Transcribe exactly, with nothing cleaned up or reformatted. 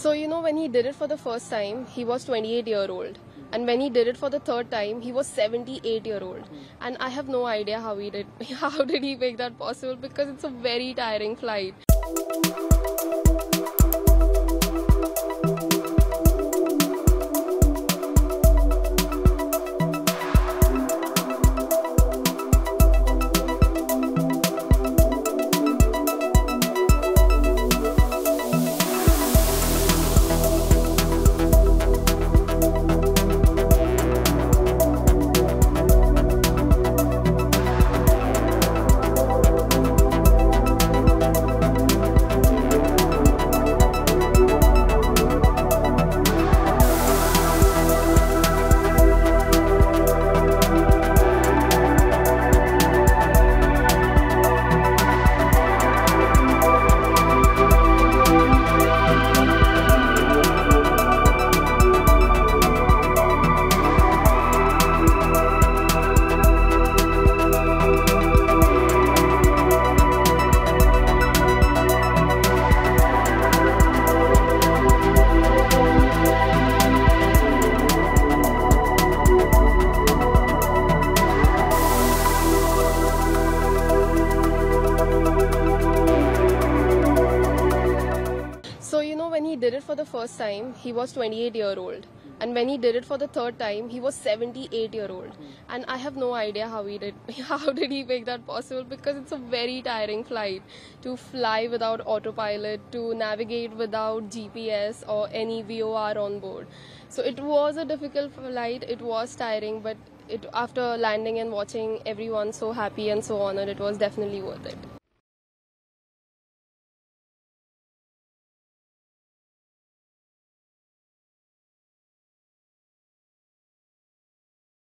So, you know, when he did it for the first time, he was twenty-eight year old. And when he did it for the third time, he was seventy-eight year old. And I have no idea how he did, how did he make that possible, because it's a very tiring flight. Did it for the first time, he was twenty-eight year old, and when he did it for the third time, he was seventy-eight year old. And I have no idea how he did how did he make that possible, because it's a very tiring flight to fly without autopilot, to navigate without G P S or any V O R on board. So it was a difficult flight, it was tiring, but it, after landing and watching everyone so happy and so honored, it was definitely worth it.